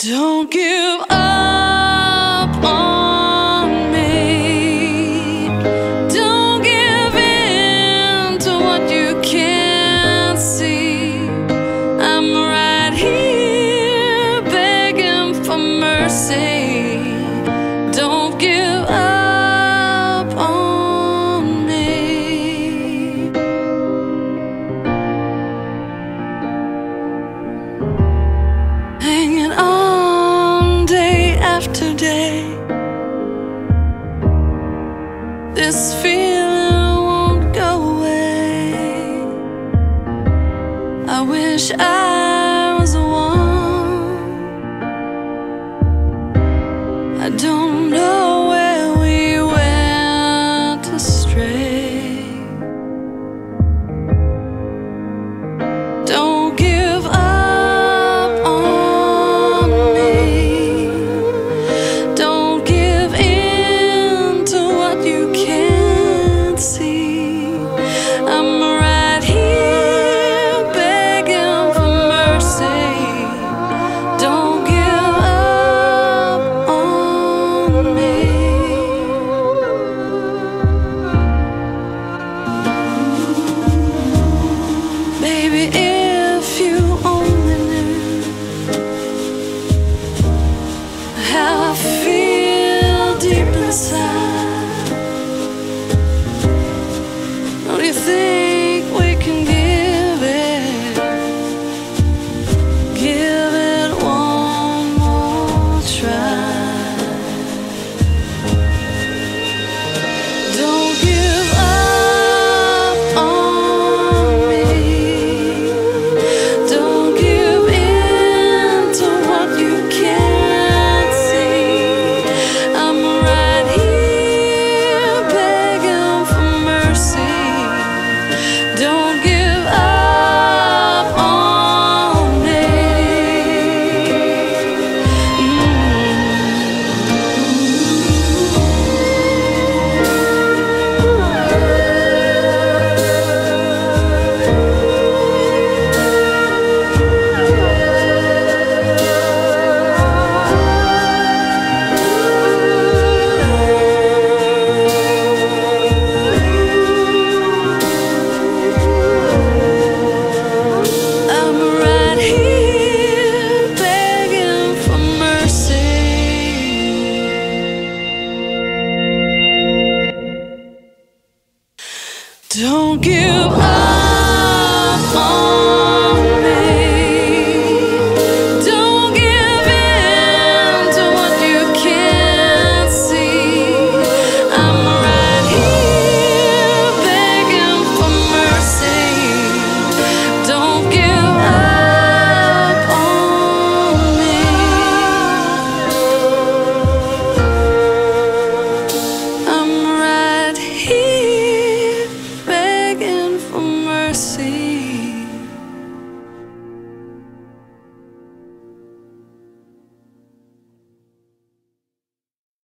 Don't give up on me. Don't give in to what you can't see. I'm right here begging for mercy. Don't give up on me. Hanging on today, this feeling won't go away. I wish I was the one. I don't know where we went astray. Don't give up.